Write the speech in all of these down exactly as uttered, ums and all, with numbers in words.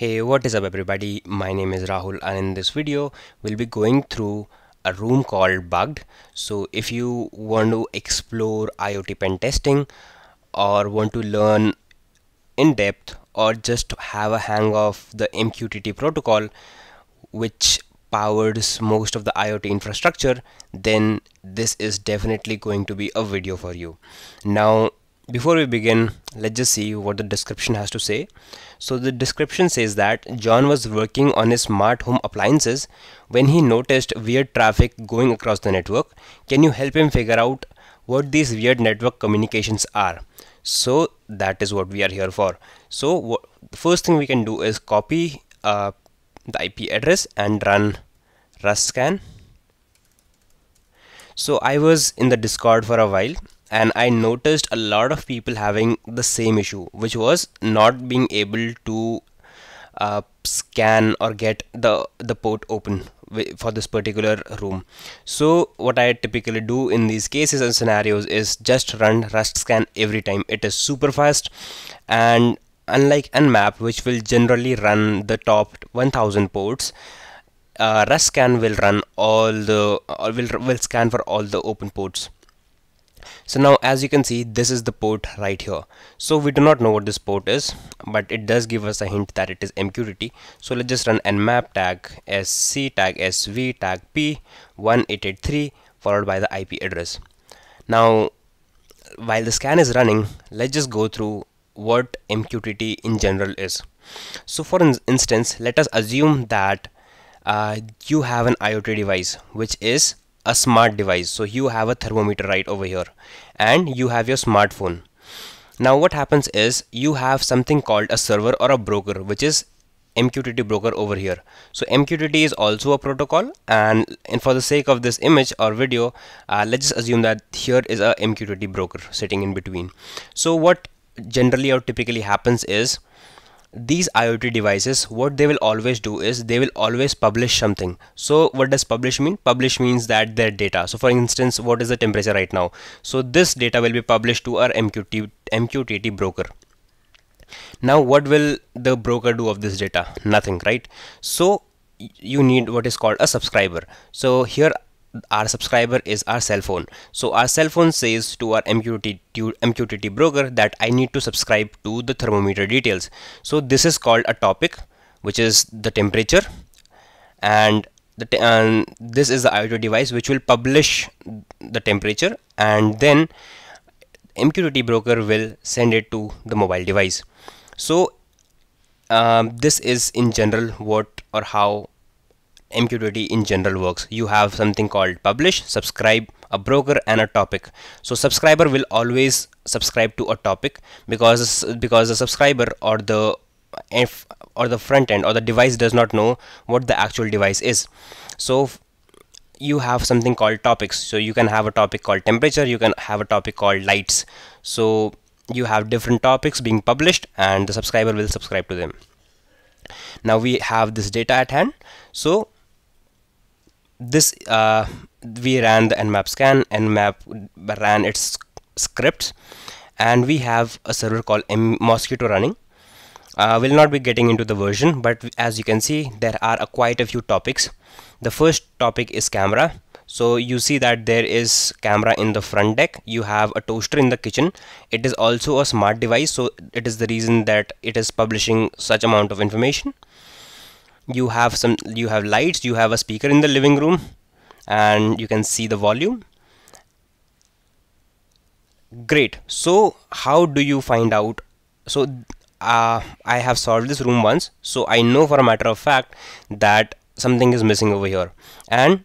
Hey, what is up everybody? My name is Rahul and in this video we'll be going through a room called Bugged. So if you want to explore IoT pen testing or want to learn in depth or just have a hang of the M Q T T protocol which powers most of the IoT infrastructure, then this is definitely going to be a video for you. Now before we begin, let's just see what the description has to say. So the description says that John was working on his smart home appliances when he noticed weird traffic going across the network. Can you help him figure out what these weird network communications are? So that is what we are here for. So the first thing we can do is copy uh, the I P address and run RustScan. So I was in the Discord for a while and I noticed a lot of people having the same issue, which was not being able to uh, scan or get the, the port open for this particular room. So what I typically do in these cases and scenarios is just run RustScan every time. It is super fast, and unlike Nmap, which will generally run the top one thousand ports, uh, RustScan will run all the or will, will scan for all the open ports. So now as you can see, this is the port right here. So we do not know what this port is, but it does give us a hint that it is M Q T T. So let's just run nmap tag sc tag sv tag p one eight eight three followed by the I P address. Now while the scan is running, let's just go through what M Q T T in general is. So for instance, let us assume that uh, you have an IoT device which is a smart device. So you have a thermometer right over here and you have your smartphone. Now what happens is you have something called a server or a broker, which is M Q T T broker over here. So M Q T T is also a protocol, and, and for the sake of this image or video, uh, let's just assume that here is a M Q T T broker sitting in between. So what generally or typically happens is these IoT devices, what they will always do is they will always publish something. So what does publish mean? Publish means that their data. So for instance, what is the temperature right now? So this data will be published to our M Q T T broker. Now what will the broker do of this data? Nothing, right? So you need what is called a subscriber. So here our subscriber is our cell phone. So our cell phone says to our M Q T T broker that I need to subscribe to the thermometer details. So this is called a topic, which is the temperature, and the te and this is the IoT device which will publish the temperature, and then M Q T T broker will send it to the mobile device. So um, this is in general what or how M Q T T in general works. You have something called publish, subscribe, a broker, and a topic. So subscriber will always subscribe to a topic because because the subscriber or the F or the front end or the device does not know what the actual device is. So you have something called topics. So you can have a topic called temperature, you can have a topic called lights. So you have different topics being published and the subscriber will subscribe to them. Now we have this data at hand. So this uh, we ran the nmap scan, nmap ran its scripts, and we have a server called M Mosquitto running. Uh, we'll not be getting into the version, but as you can see, there are uh, quite a few topics. The first topic is camera. So you see that there is camera in the front deck. You have a toaster in the kitchen. It is also a smart device, so it is the reason that it is publishing such amount of information. You have some, you have lights, you have a speaker in the living room, and you can see the volume. Great. So how do you find out? So uh, I have solved this room once, so I know for a matter of fact that something is missing over here, and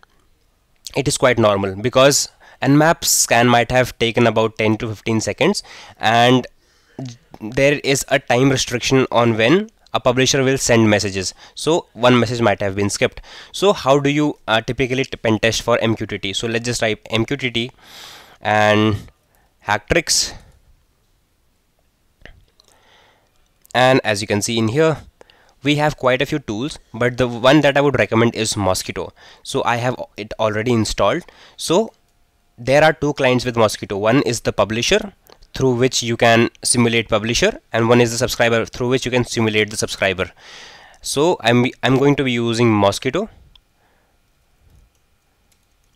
it is quite normal because nmap scan might have taken about ten to fifteen seconds, and there is a time restriction on when a publisher will send messages. So one message might have been skipped. So how do you uh, typically pen test for M Q T T? So let's just type M Q T T and Hacktricks, and as you can see in here, we have quite a few tools, but the one that I would recommend is Mosquitto. So I have it already installed. So there are two clients with Mosquitto. One is the publisher, through which you can simulate publisher, and one is the subscriber, through which you can simulate the subscriber. So I'm I'm going to be using Mosquitto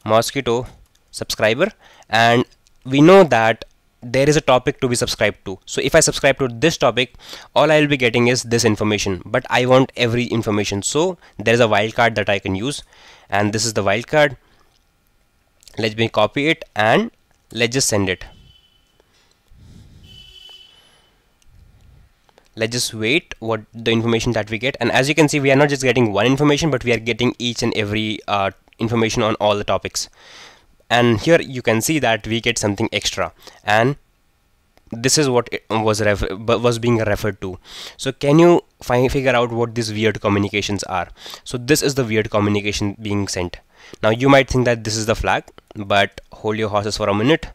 Mosquitto subscriber, and we know that there is a topic to be subscribed to. So if I subscribe to this topic, all I will be getting is this information, but I want every information. So there is a wildcard that I can use, and this is the wildcard. Let me copy it and let's just send it. Let's just wait what the information that we get. And as you can see, we are not just getting one information, but we are getting each and every uh, information on all the topics. And here you can see that we get something extra, and this is what it was was being referred to. So can you find figure out what these weird communications are? So this is the weird communication being sent. Now you might think that this is the flag, but hold your horses for a minute.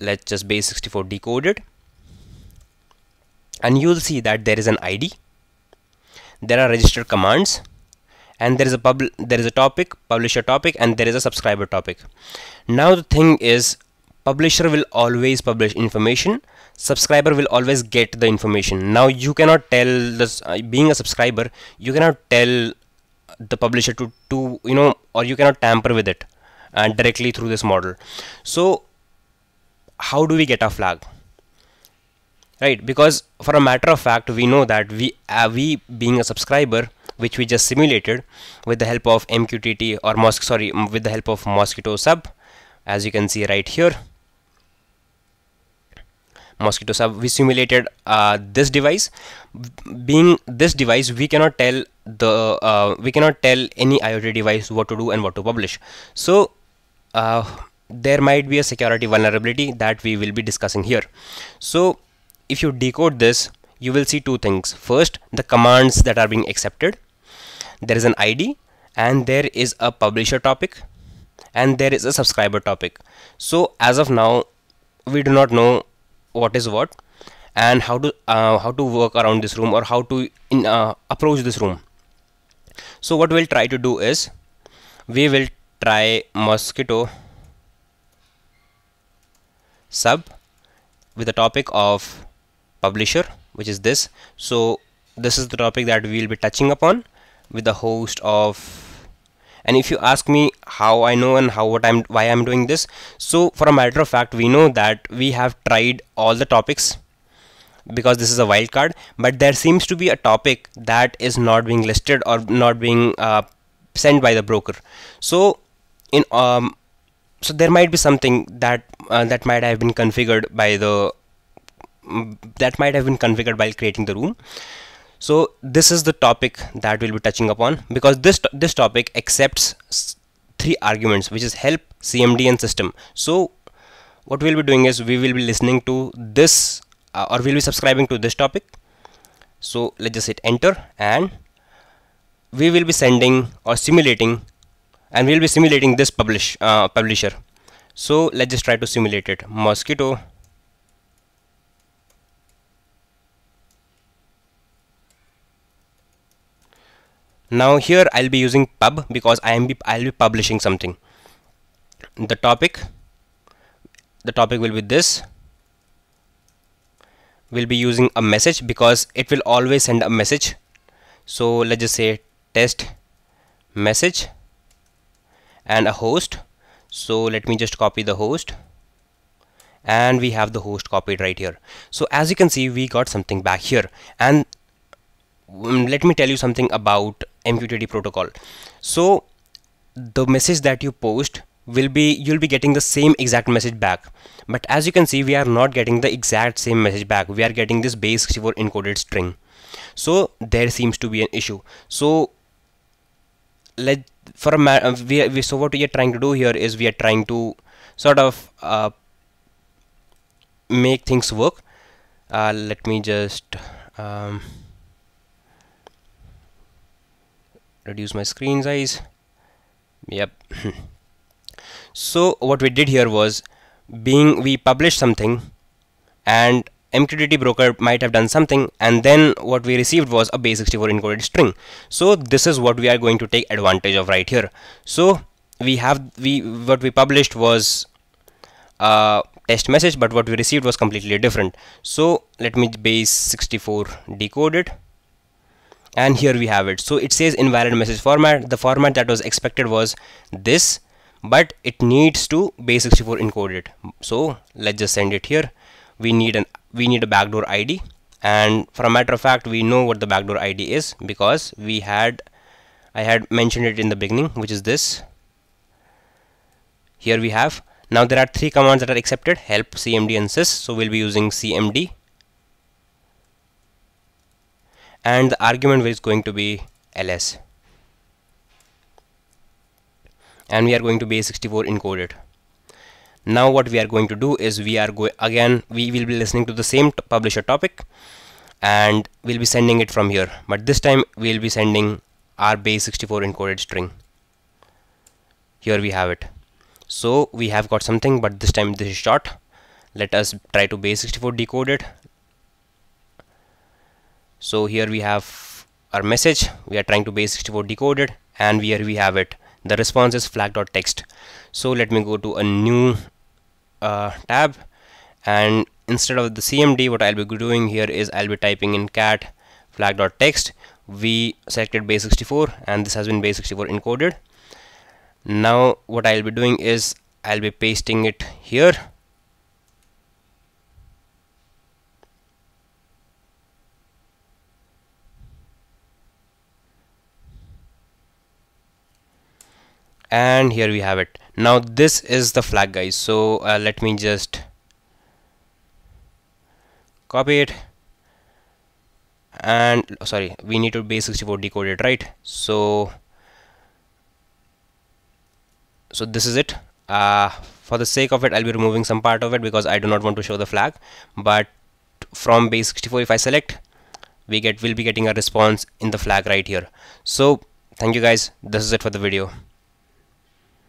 Let's just base sixty-four decode it, and you'll see that there is an I D, there are registered commands, and there is a pub there is a topic, publisher topic, and there is a subscriber topic. Now the thing is, publisher will always publish information, subscriber will always get the information. Now you cannot tell this, uh, being a subscriber, you cannot tell the publisher to to you know, or you cannot tamper with it and uh, directly through this model. So how do we get a flag? Right, because for a matter of fact, we know that we uh, we being a subscriber, which we just simulated with the help of M Q T T or Mosquitto, sorry, with the help of Mosquitto sub, as you can see right here, Mosquitto sub, we simulated uh, this device. Being this device, we cannot tell the uh, we cannot tell any IoT device what to do and what to publish. So uh, there might be a security vulnerability that we will be discussing here. So if you decode this, you will see two things. First, the commands that are being accepted. There is an I D, and there is a publisher topic, and there is a subscriber topic. So as of now, we do not know what is what and how to uh, how to work around this room, or how to in, uh, approach this room. So what we'll try to do is, we will try Mosquitto sub with the topic of publisher, which is this. So this is the topic that we will be touching upon with the host of, and if you ask me how I know and how what I'm why I'm doing this, so for a matter of fact, we know that we have tried all the topics because this is a wildcard, but there seems to be a topic that is not being listed or not being uh, sent by the broker. So in um, so there might be something that uh, that might have been configured by the that might have been configured while creating the room. So this is the topic that we'll be touching upon, because this this topic accepts three arguments, which is help, C M D, and system. So what we'll be doing is, we will be listening to this uh, or we'll be subscribing to this topic. So let's just hit enter, and we will be sending or simulating, and we'll be simulating this publish uh, publisher. So let's just try to simulate it. Mosquitto Now here I'll be using pub, because I am be, I'll be publishing something. The topic, the topic will be this. We'll be using a message, because it will always send a message. So let's just say test message and a host. So let me just copy the host, and we have the host copied right here. So as you can see, we got something back here, and let me tell you something about M Q T T protocol. So the message that you post will be, you'll be getting the same exact message back, but as you can see, we are not getting the exact same message back. We are getting this base sixty-four encoded string. So there seems to be an issue. So let for a ma we, we so what we are trying to do here is, we are trying to sort of uh, make things work. Uh, let me just um, reduce my screen size. Yep. So what we did here was, being we published something, and M Q T T broker might have done something, and then what we received was a base sixty-four encoded string. So this is what we are going to take advantage of right here. So we have we what we published was a test message, but what we received was completely different. So let me base sixty-four decode it, and here we have it. So it says invalid message format. The format that was expected was this, but it needs to base sixty-four encode it. So let's just send it here. We need an we need a backdoor I D, and for a matter of fact, we know what the backdoor I D is because we had I had mentioned it in the beginning, which is this. Here we have. Now there are three commands that are accepted: help, cmd, and sys. So we'll be using cmd, and the argument is going to be ls, and we are going to base sixty-four encode it. Now what we are going to do is we are going again we will be listening to the same publisher topic, and we'll be sending it from here, but this time we'll be sending our base sixty-four encoded string. Here we have it. So we have got something, but this time this is short. Let us try to base sixty-four decode it. So here we have our message. We are trying to base sixty-four decode it, and here we have it. The response is flag dot text. So let me go to a new uh, tab, and instead of the C M D, what I'll be doing here is I'll be typing in cat flag dot text. We selected base sixty-four, and this has been base sixty-four encoded. Now what I'll be doing is I'll be pasting it here, and here we have it. Now this is the flag, guys. So uh, let me just copy it, and oh, sorry, we need to base sixty-four decode it, right? So So this is it. Uh, for the sake of it, I'll be removing some part of it because I do not want to show the flag. But from base sixty-four, if I select, we get we'll be getting a response in the flag right here. So thank you guys. This is it for the video.